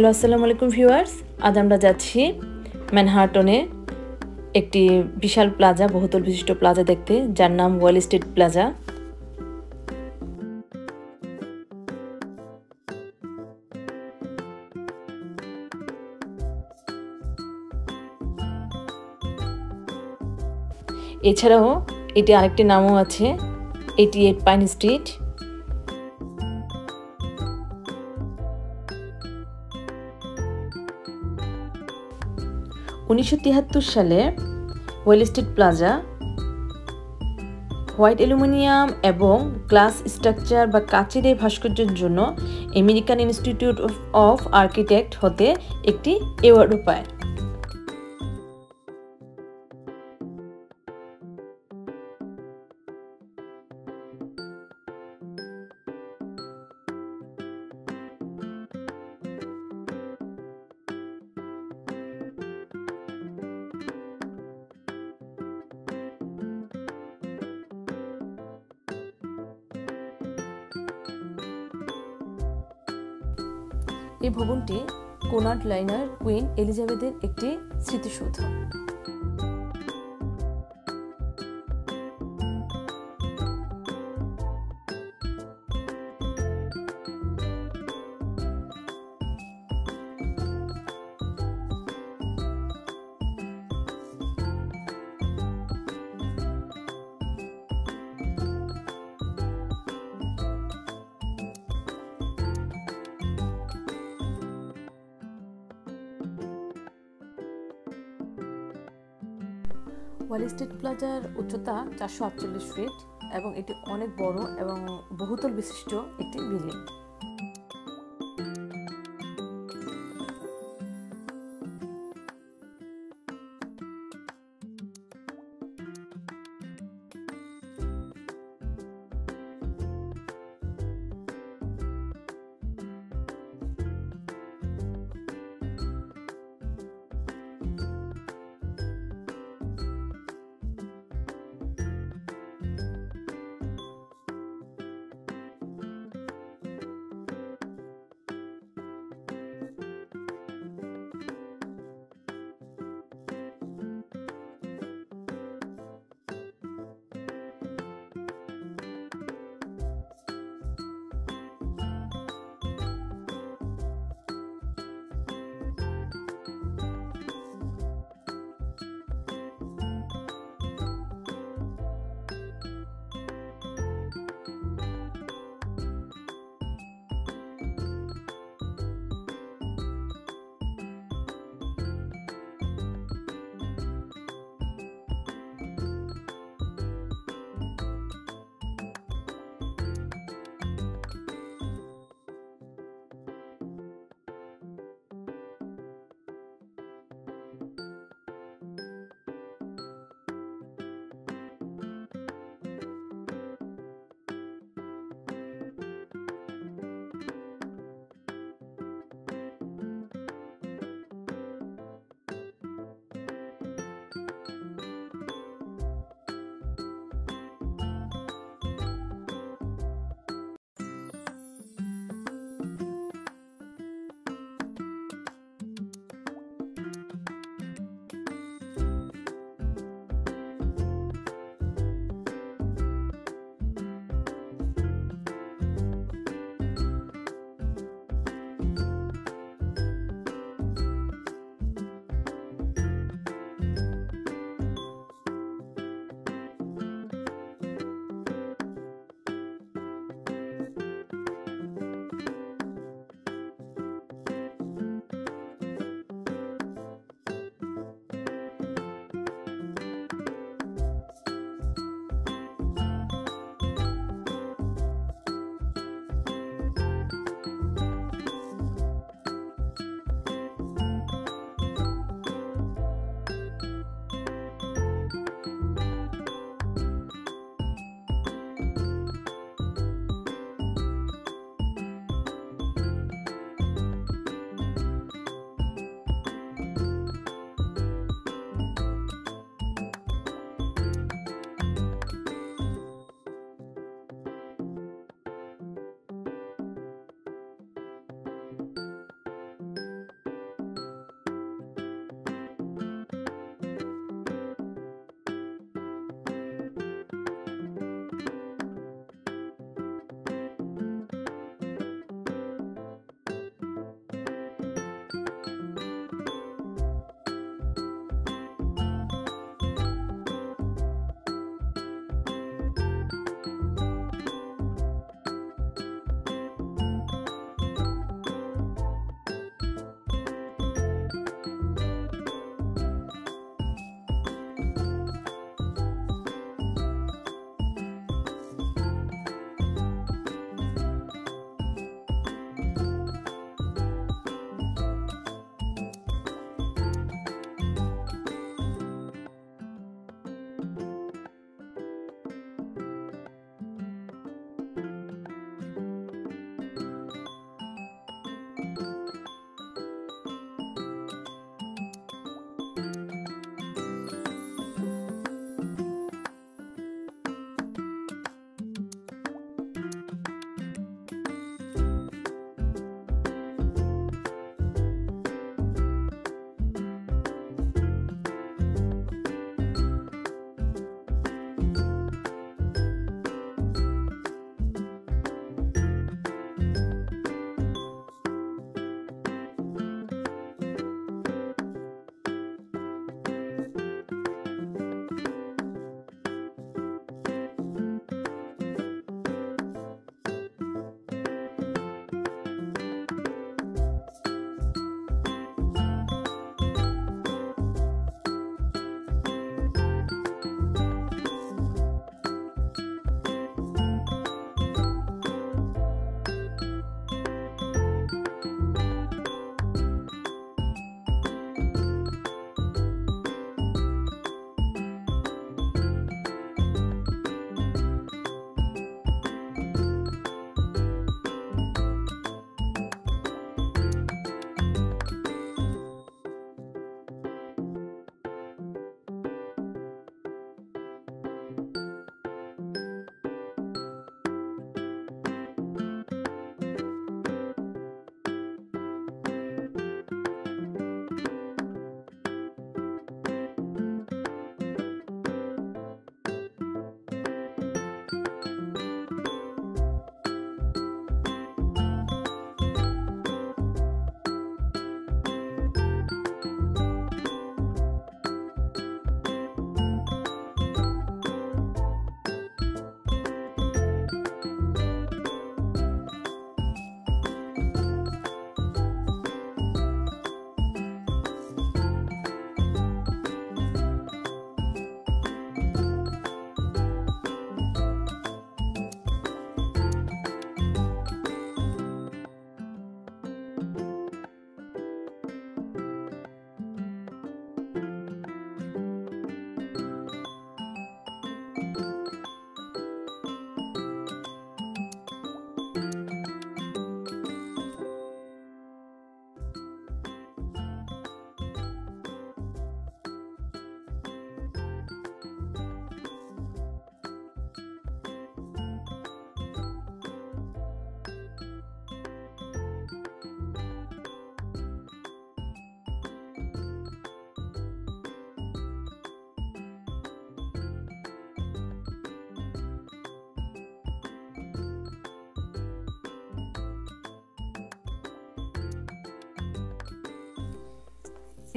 Hello আসসালামু আলাইকুম viewers আজ আমরা যাচ্ছি ম্যানহাটনে একটি বিশাল প্লাজা বহুতল বিশিষ্ট প্লাজা দেখতে যার নাম ওয়াল স্ট্রিট প্লাজা এছাড়াও এটি আরেকটি নামও আছে 88 Pine Street In 1973 সালে Wall Street Plaza white aluminium এবং গ্লাস স্ট্রাকচার বা কাচিদে ভাস্কর্যের জন্য আমেরিকান ইনস্টিটিউট অফ আর্কিটেক্ট হতে একটি অ্যাওয়ার্ড পায় এই ভবনটি কোনার্ড লাইনার কুইন এলিজাবেথের একটি স্মৃতিসৌধ ওয়াল স্ট্রিট প্লাজার উচ্চতা ৪৪৮ ফিট এবং এটি অনেক বড় এবং বহুতল বিশিষ্ট একটি বিল্ডিং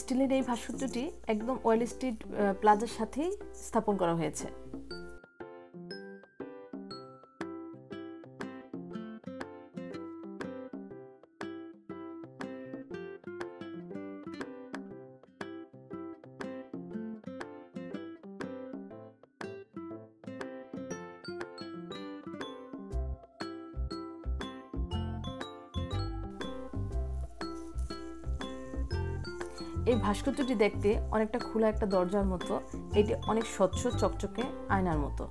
স্টিলের এই ভাস্কর্যটি একদম ওয়াল স্ট্রিট প্লাজার সাথেই স্থাপন করা হয়েছে। এই ভাস্কর্যটি দেখতে অনেকটা খোলা একটা দরজার মতো, এটি অনেক স্বচ্ছ চকচকে আয়নার মতো।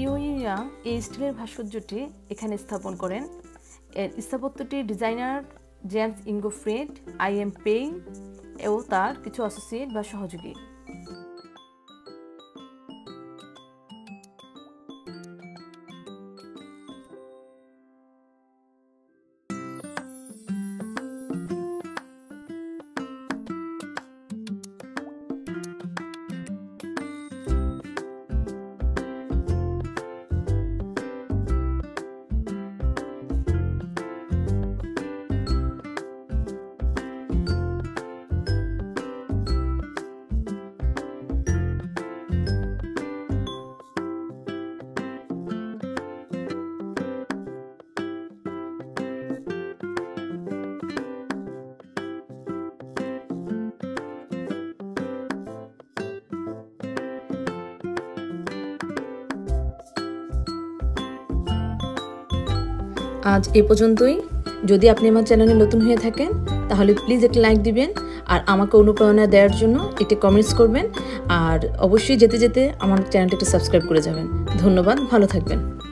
ইয়োইয়া এই স্টিলের ভাস্কর্যটি এখানে স্থাপন করেন। এর স্থাপত্যটি designer James Ingo Freed I M Pei ও তার কিছু অ্যাসোসিয়েট বা সহযোগী। আজ এ পর্যন্তই। যদি আপনি আমার চ্যানেলে নতুন হয়ে থাকেন তাহলে প্লিজ একটা লাইক দিবেন, আর আমাকে অনুপ্রেরণা দেওয়ার জন্য একটি কমেন্টস করবেন, আর অবশ্যই যেতে যেতে আমার চ্যানেলটা একটু সাবস্ক্রাইব করে যাবেন। ধন্যবাদ, ভালো থাকবেন।